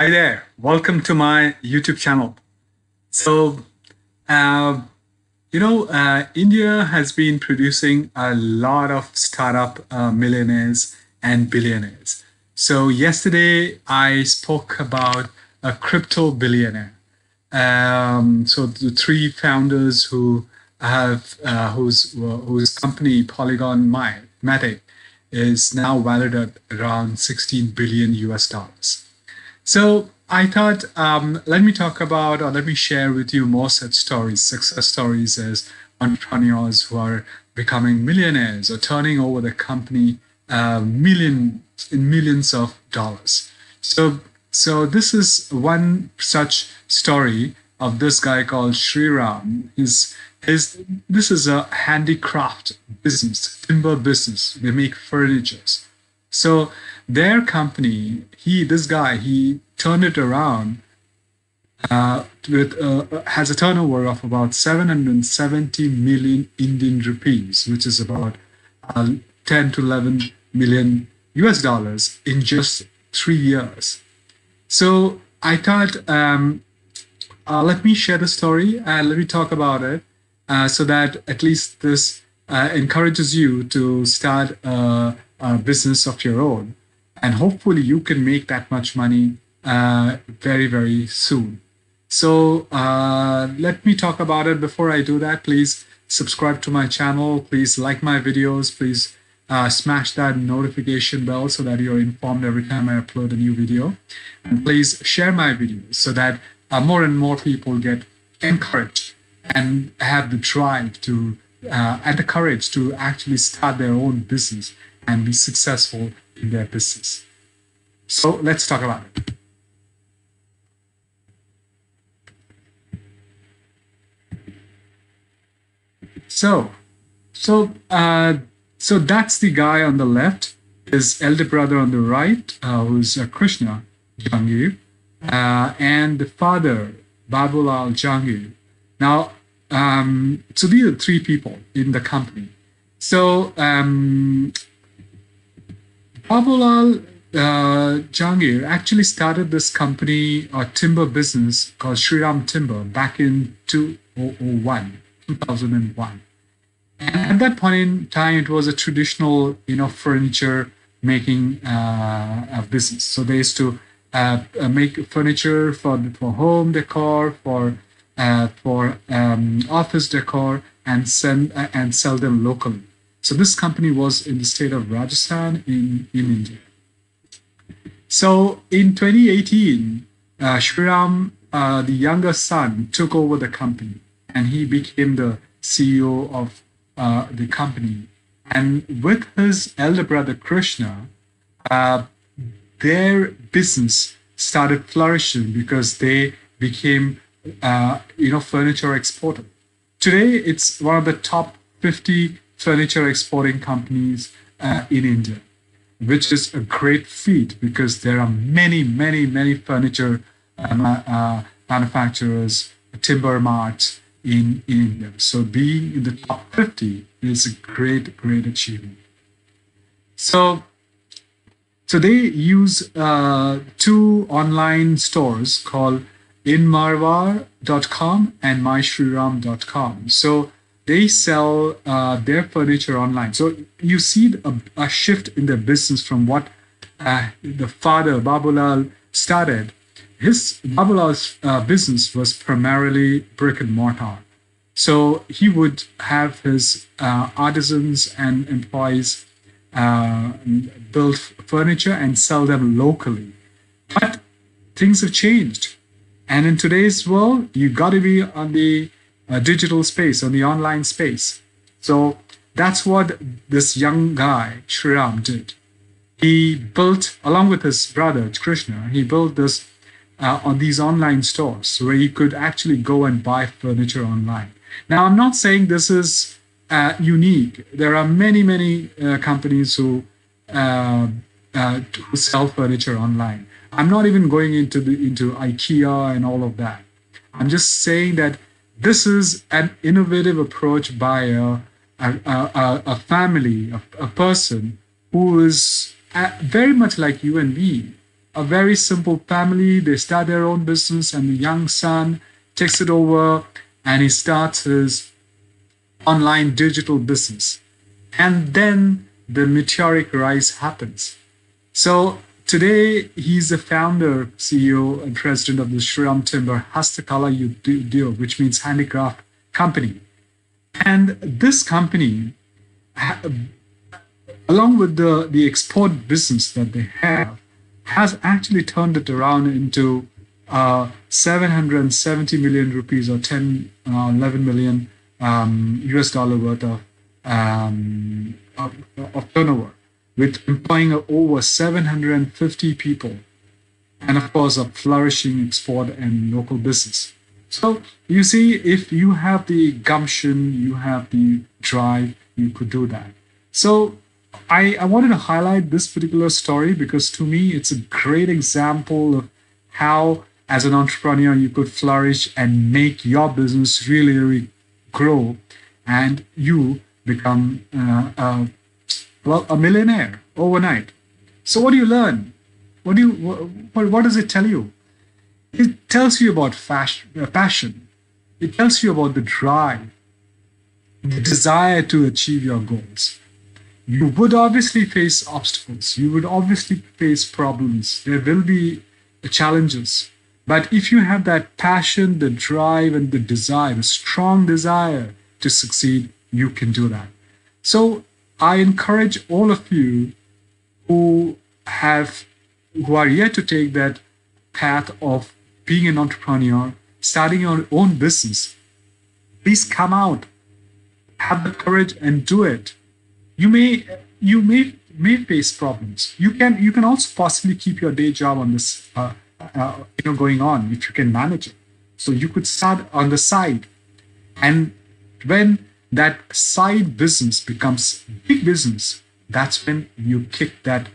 Hi there, welcome to my YouTube channel. So, India has been producing a lot of startup millionaires and billionaires. So yesterday I spoke about a crypto billionaire. So the three founders who have, whose company Polygon, Matic, is now valued at around $16 billion. So I thought, let me talk about, or let me share with you more such stories, success stories as entrepreneurs who are becoming millionaires or turning over the company millions of dollars. So this is one such story of this guy called Shriram. This is a handicraft business, timber business. They make furniture. So their company, this guy turned it around has a turnover of about 770 million Indian rupees, which is about 10 to 11 million US dollars in just 3 years. So I thought, let me share the story and let me talk about it so that at least this encourages you to start a business of your own, and hopefully you can make that much money very, very soon. So let me talk about it. Before I do that, please subscribe to my channel. Please like my videos. Please smash that notification bell so that you're informed every time I upload a new video. And please share my videos so that more and more people get encouraged and have the drive to and the courage to actually start their own business and be successful in their business. So let's talk about it. So that's the guy on the left. His elder brother on the right, who's Krishna Jangir, and the father, Babulal Jangir. Now, so these are three people in the company. So Babulal Jangir actually started this company or timber business called Shriram Timber back in 2001. And at that point in time, it was a traditional, furniture making business. So they used to make furniture for home decor, for office decor, and sell them locally. So this company was in the state of Rajasthan in India. So in 2018, Shriram, the younger son, took over the company, and he became the CEO of the company. And with his elder brother Krishna, their business started flourishing because they became, furniture exporter. Today, it's one of the top 50 furniture exporting companies in India, which is a great feat because there are many furniture manufacturers, timber marts in India. So being in the top 50 is a great achievement. So they use two online stores called inmarwar.com and myshriram.com. So they sell their furniture online. So you see a shift in their business from what the father, Babulal, started. Babulal's business was primarily brick and mortar. So he would have his artisans and employees build furniture and sell them locally. But things have changed. And in today's world, you got to be on the digital space, on the online space. So that's what this young guy, Shriram, did. He built, along with his brother, Krishna, he built this on these online stores where you could actually go and buy furniture online. Now, I'm not saying this is unique. There are many companies who sell furniture online. I'm not even going into IKEA and all of that. I'm just saying that this is an innovative approach by a family, a person who is very much like you and me, a very simple family. They start their own business, and the young son takes it over and he starts his online digital business. And then the meteoric rise happens. So today, he's the founder, CEO, and president of the Shriram Timber Hastakala Udyog, which means handicraft company. And this company, along with the export business that they have, has actually turned it around into 770 million rupees or 11 million US dollar worth of turnover, with employing over 750 people, and of course a flourishing export and local business. So you see, if you have the gumption, you have the drive, you could do that. So I wanted to highlight this particular story because to me, it's a great example of how as an entrepreneur, you could flourish and make your business really, really grow, and you become a millionaire overnight. So what do you learn? What does it tell you? It tells you about passion. It tells you about the drive, the desire to achieve your goals. You would obviously face obstacles. You would obviously face problems. There will be challenges. But if you have that passion, the drive, and the desire, the strong desire to succeed, you can do that. So I encourage all of you who are yet to take that path of being an entrepreneur, starting your own business, please come out, have the courage and do it. You may face problems. You can also possibly keep your day job on this, going on if you can manage it. So you could start on the side, and when that side business becomes big business, that's when you kick that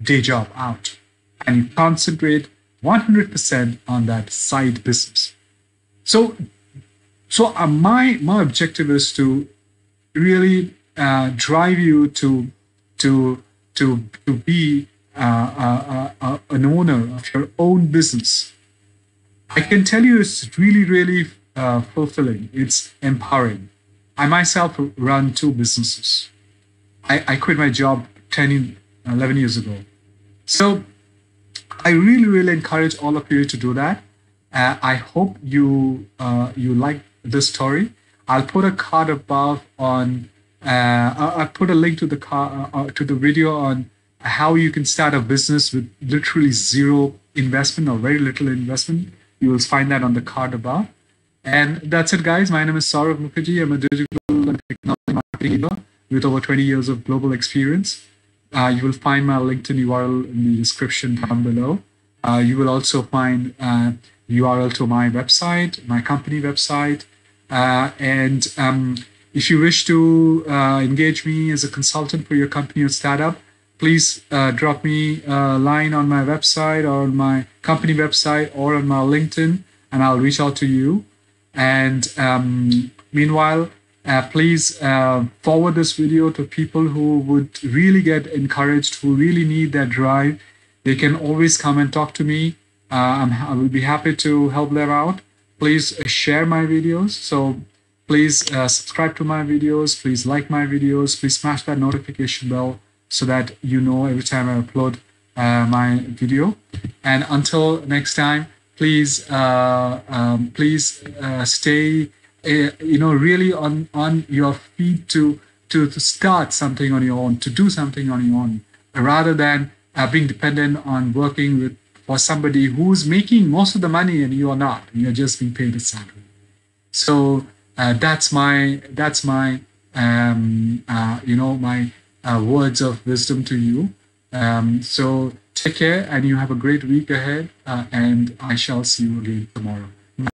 day job out and you concentrate 100% on that side business. So my objective is to really drive you to be an owner of your own business. I can tell you it's really, really fulfilling. It's empowering. I myself run two businesses. I quit my job 11 years ago. So I really, really encourage all of you to do that. I hope you like this story. I'll put a card above on. I'll put a link to the video on how you can start a business with literally zero investment or very little investment. You will find that on the card above. And that's it, guys. My name is Saurav Mukherjee. I'm a digital and technology marketing leader with over 20 years of global experience. You will find my LinkedIn URL in the description down below. You will also find URL to my website, my company website. If you wish to engage me as a consultant for your company or startup, please drop me a line on my website or on my company website or on my LinkedIn, and I'll reach out to you. And meanwhile, please forward this video to people who would really get encouraged, who really need that drive. They can always come and talk to me. I will be happy to help them out. Please share my videos. So please subscribe to my videos. Please like my videos. Please smash that notification bell so that you know every time I upload my video. And until next time, please, stay, really on your feet to start something on your own, to do something on your own, rather than being dependent on working for somebody who's making most of the money and you are not. You're just being paid a salary. So that's my my words of wisdom to you. So take care, and you have a great week ahead, and I shall see you again tomorrow.